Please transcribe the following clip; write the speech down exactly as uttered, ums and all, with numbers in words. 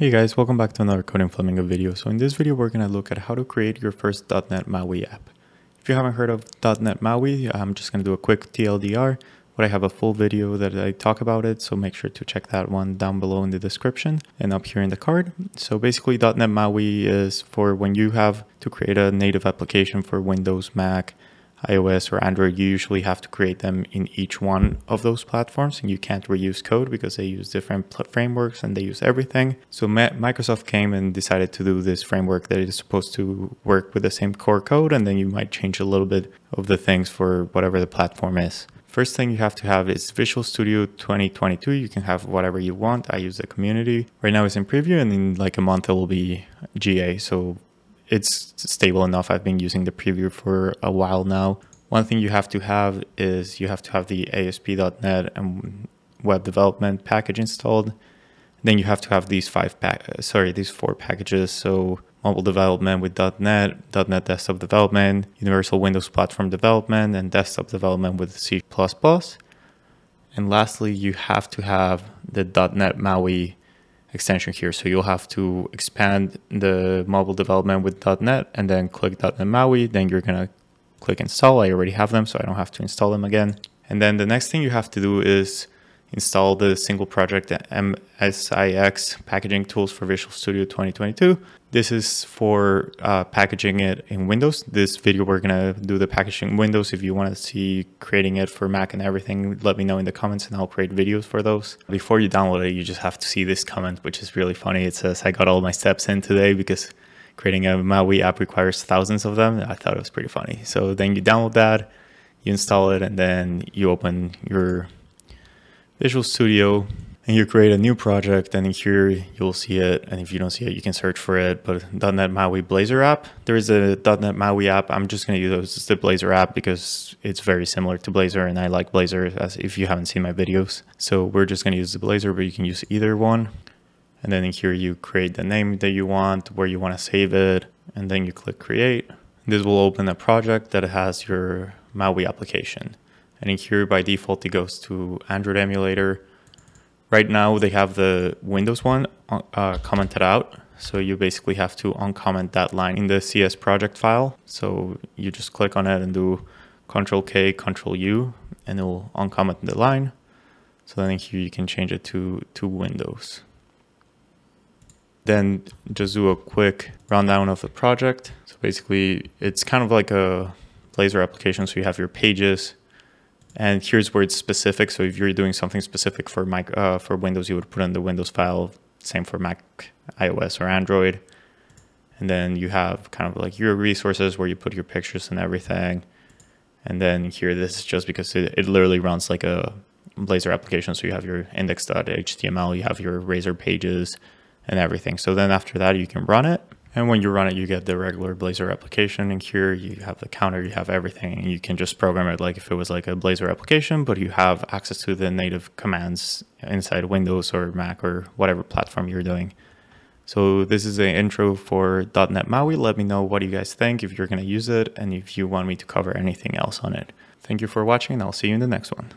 Hey guys, welcome back to another Coding Flamingo video. So in this video, we're going to look at how to create your first .NET MAUI app. If you haven't heard of .NET MAUI, I'm just going to do a quick T L D R, but I have a full video that I talk about it. So make sure to check that one down below in the description and up here in the card. So basically .NET MAUI is for when you have to create a native application for Windows, Mac, iOS or Android. You usually have to create them in each one of those platforms, and you can't reuse code because they use different frameworks and they use everything. So Microsoft came and decided to do this framework that is supposed to work with the same core code, and then you might change a little bit of the things for whatever the platform is. First thing you have to have is Visual Studio twenty twenty-two. You can have whatever you want. I use the community. Right now it's in preview, and in like a month it will be G A. So it's stable enough. I've been using the preview for a while now. One thing you have to have is you have to have the A S P dot net and web development package installed. Then you have to have these five pack, sorry, these four packages. So mobile development with .NET, .NET desktop development, universal Windows platform development, and desktop development with C plus plus. And lastly, you have to have the .NET MAUI extension here. So you'll have to expand the mobile development with .NET and then click .NET MAUI. Then you're going to click install. I already have them, so I don't have to install them again. And then the next thing you have to do is install the single project M S I X packaging tools for Visual Studio twenty twenty-two. This is for uh, packaging it in Windows. This video, we're going to do the packaging Windows. If you want to see creating it for Mac and everything, let me know in the comments and I'll create videos for those. Before you download it, you just have to see this comment, which is really funny. It says, "I got all my steps in today because creating a MAUI app requires thousands of them." I thought it was pretty funny. So then you download that, you install it, and then you open your Visual Studio and you create a new project, and here you'll see it. And if you don't see it, you can search for it, but .NET MAUI Blazor app. There is a .NET MAUI app. I'm just going to use the Blazor app because it's very similar to Blazor and I like Blazor, as if you haven't seen my videos. So we're just going to use the Blazor, but you can use either one. And then in here you create the name that you want, where you want to save it, and then you click create. This will open a project that has your MAUI application. And in here, by default, it goes to Android emulator. Right now, they have the Windows one uh, commented out. So you basically have to uncomment that line in the C S project file. So you just click on it and do Control K, Control U, and it will uncomment the line. So then in here, you can change it to, to Windows. Then just do a quick rundown of the project. So basically, it's kind of like a Blazor application. So you have your pages. And here's where it's specific. So if you're doing something specific for Mac, uh, for Windows, you would put in the Windows file. Same for Mac, iOS, or Android. And then you have kind of like your resources where you put your pictures and everything. And then here, this is just because it, it literally runs like a Blazor application. So you have your index dot H T M L, you have your Razor pages and everything. So then after that, you can run it. And when you run it, you get the regular Blazor application. And here you have the counter, you have everything, and you can just program it like if it was like a Blazor application, but you have access to the native commands inside Windows or Mac or whatever platform you're doing. So this is the intro for .NET MAUI. Let me know what you guys think, if you're going to use it, and if you want me to cover anything else on it. Thank you for watching, and I'll see you in the next one.